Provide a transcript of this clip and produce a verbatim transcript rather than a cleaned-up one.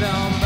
them.